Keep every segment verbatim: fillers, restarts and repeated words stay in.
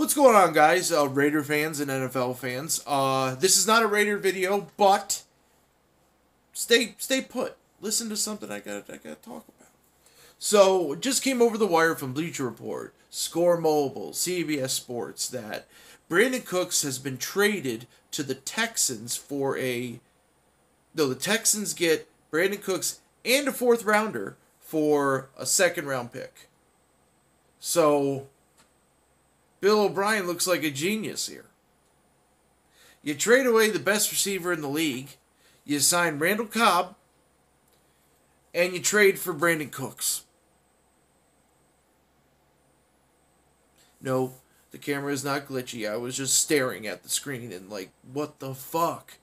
What's going on, guys? Uh, Raider fans and N F L fans. Uh, this is not a Raider video, but stay stay put. Listen to something I got I got to talk about. So, just came over the wire from Bleacher Report, Score Mobile, C B S Sports, that Brandin Cooks has been traded to the Texans for a... No, the Texans get Brandin Cooks and a fourth rounder for a second round pick. So, Bill O'Brien looks like a genius here. You trade away the best receiver in the league, you sign Randall Cobb, and you trade for Brandin Cooks. No, the camera is not glitchy. I was just staring at the screen and like, what the fuck?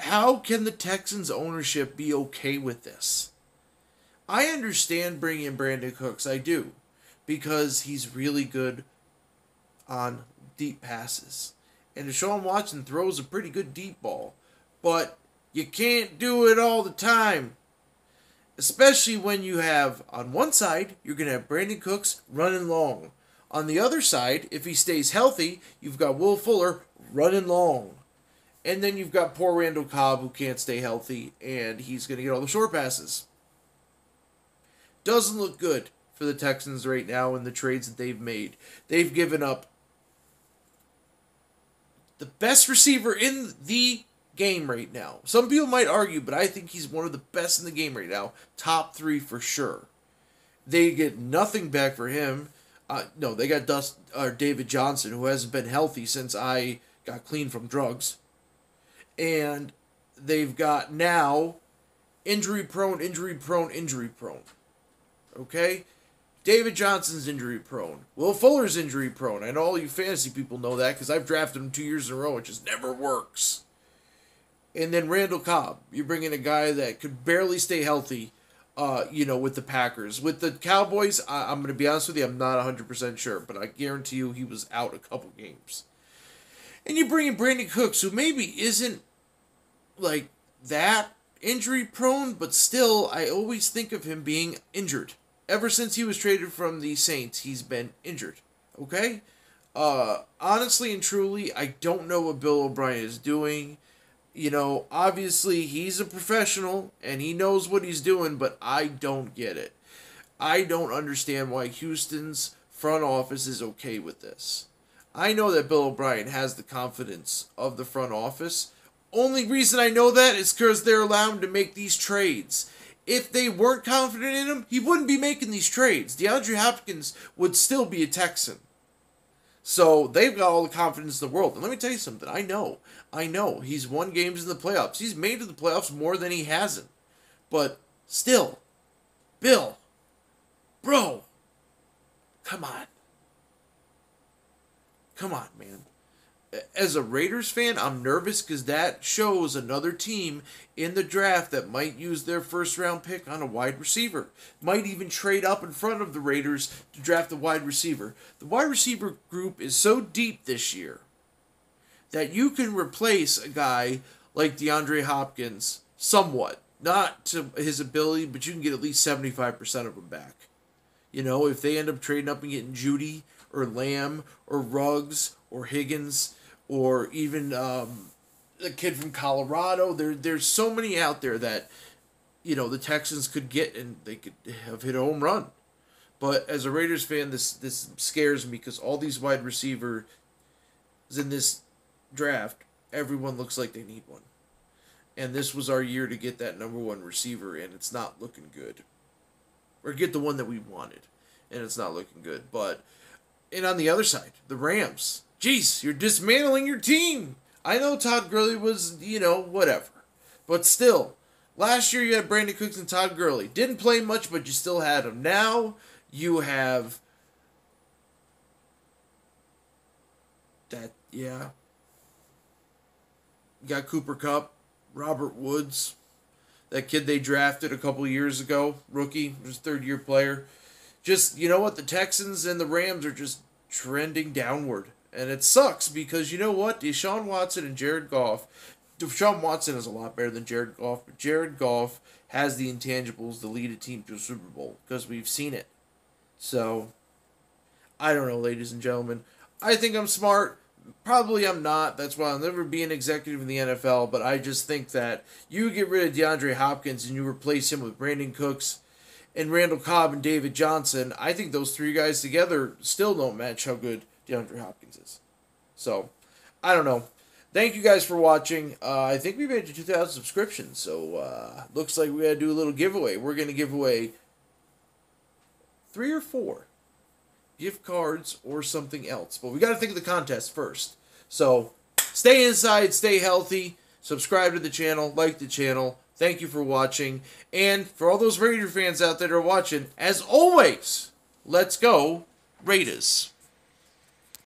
How can the Texans ownership be okay with this? I understand bringing in Brandin Cooks. I do. Because he's really good on deep passes. And Deshaun Watson throws a pretty good deep ball. But you can't do it all the time. Especially when you have, on one side, you're going to have Brandin Cooks running long. On the other side, if he stays healthy, you've got Will Fuller running long. And then you've got poor Randall Cobb who can't stay healthy, and he's going to get all the short passes. Doesn't look good for the Texans right now in the trades that they've made. They've given up the best receiver in the game right now. Some people might argue, but I think he's one of the best in the game right now. Top three for sure. They get nothing back for him. Uh, no, they got Dust, uh, David Johnson, who hasn't been healthy since I got clean from drugs. And they've got now injury-prone, injury-prone, injury-prone. Okay? David Johnson's injury-prone. Will Fuller's injury-prone. And all you fantasy people know that because I've drafted him two years in a row. It just never works. And then Randall Cobb. You bring in a guy that could barely stay healthy, uh, you know, with the Packers. With the Cowboys, I I'm going to be honest with you, I'm not one hundred percent sure. But I guarantee you he was out a couple games. And you bring in Brandin Cooks, who maybe isn't like that injury-prone, but still, I always think of him being injured. Ever since he was traded from the Saints, he's been injured, okay? Uh, honestly and truly, I don't know what Bill O'Brien is doing. You know, obviously, he's a professional, and he knows what he's doing, but I don't get it. I don't understand why Houston's front office is okay with this. I know that Bill O'Brien has the confidence of the front office. Only reason I know that is because they're allowed to make these trades. If they weren't confident in him, he wouldn't be making these trades. DeAndre Hopkins would still be a Texan. So they've got all the confidence in the world. And let me tell you something. I know. I know. He's won games in the playoffs. He's made to the playoffs more than he hasn't. But still, Bill, bro, come on. Come on, man. As a Raiders fan, I'm nervous because that shows another team in the draft that might use their first-round pick on a wide receiver. Might even trade up in front of the Raiders to draft a wide receiver. The wide receiver group is so deep this year that you can replace a guy like DeAndre Hopkins somewhat. Not to his ability, but you can get at least seventy-five percent of him back. You know, if they end up trading up and getting Judy or Lamb, or Ruggs, or Higgins, or even um, the kid from Colorado. There, there's so many out there that, you know, the Texans could get and they could have hit a home run. But as a Raiders fan, this this scares me because all these wide receivers in this draft, everyone looks like they need one. And this was our year to get that number one receiver, and it's not looking good. Or get the one that we wanted, and it's not looking good. But... And on the other side, the Rams. Jeez, you're dismantling your team. I know Todd Gurley was, you know, whatever. But still, last year you had Brandin Cooks and Todd Gurley. Didn't play much, but you still had him. Now you have... That, yeah. You got Cooper Cup, Robert Woods. That kid they drafted a couple years ago. Rookie, was a third-year player. Just, you know what, the Texans and the Rams are just trending downward. And it sucks because, you know what, Deshaun Watson and Jared Goff, Deshaun Watson is a lot better than Jared Goff, but Jared Goff has the intangibles to lead a team to a Super Bowl because we've seen it. So, I don't know, ladies and gentlemen. I think I'm smart. Probably I'm not. That's why I'll never be an executive in the N F L. But I just think that you get rid of DeAndre Hopkins and you replace him with Brandin Cooks and Randall Cobb and David Johnson. I think those three guys together still don't match how good DeAndre Hopkins is. So, I don't know. Thank you guys for watching. Uh, I think we made it to two thousand subscriptions. So, uh, looks like we got to do a little giveaway. We're going to give away three or four gift cards or something else. But we got to think of the contest first. So, stay inside, stay healthy, subscribe to the channel, like the channel. Thank you for watching. And for all those Raider fans out there that are watching, as always, let's go Raiders.